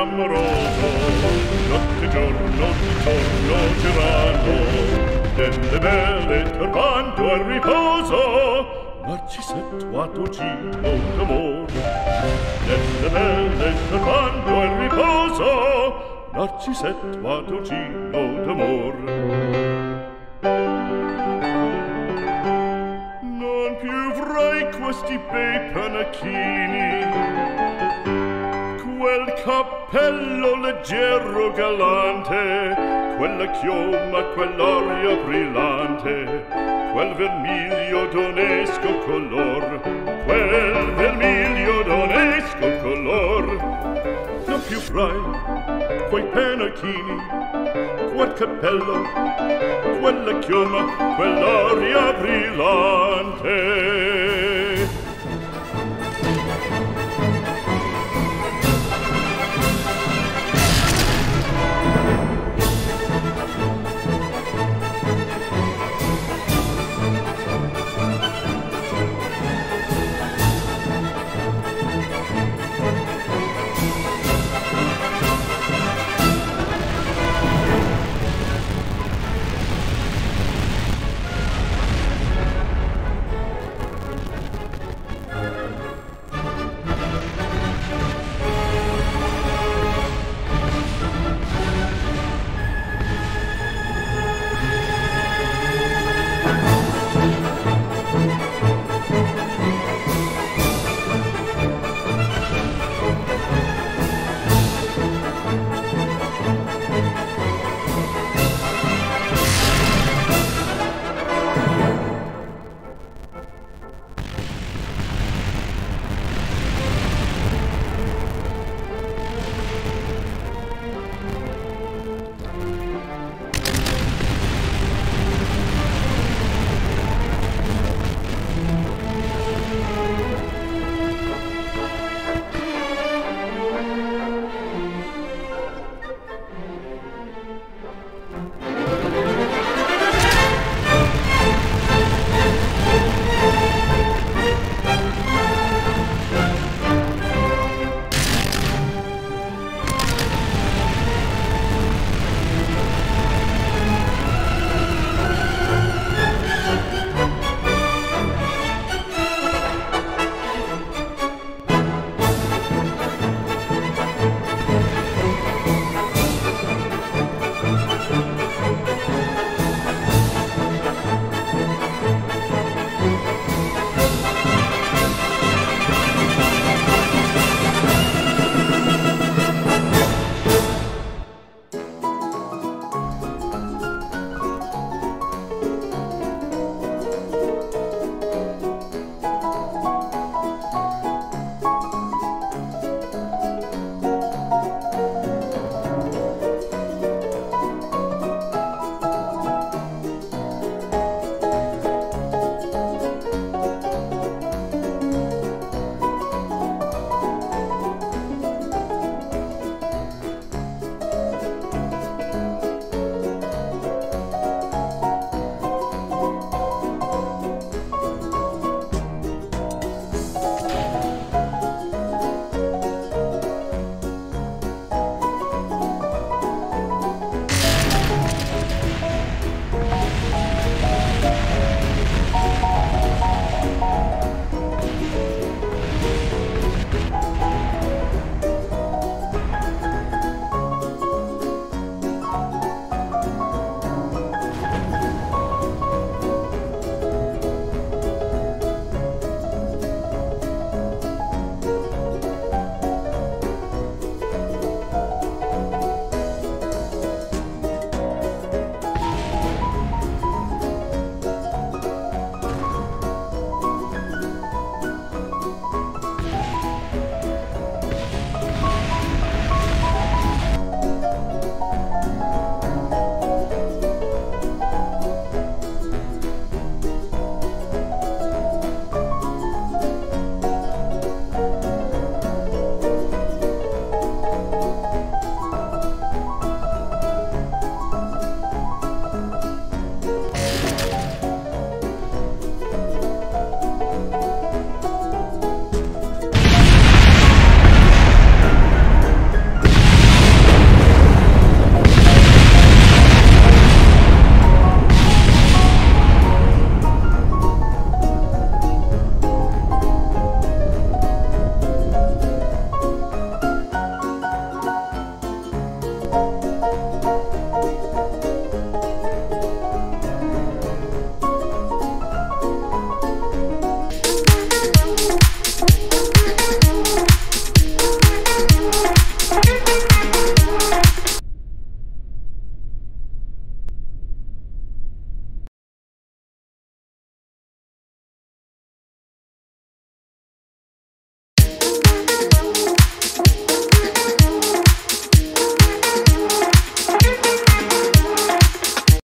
amoroso, notte giorno di torno girano, delle belle turbando al riposo, Narcisetto a Tocino d'amor. Delle belle turbando al riposo, Narcisetto a Tocino d'amor. Non più vorrei questi bei panacchini, quel cappello leggero galante, quella chioma, quell'aria brillante, quel vermiglio d'onesco color, quel vermiglio d'onesco color. Non più frai quei panacchini, quel cappello, quella chioma, quell'aria brillante.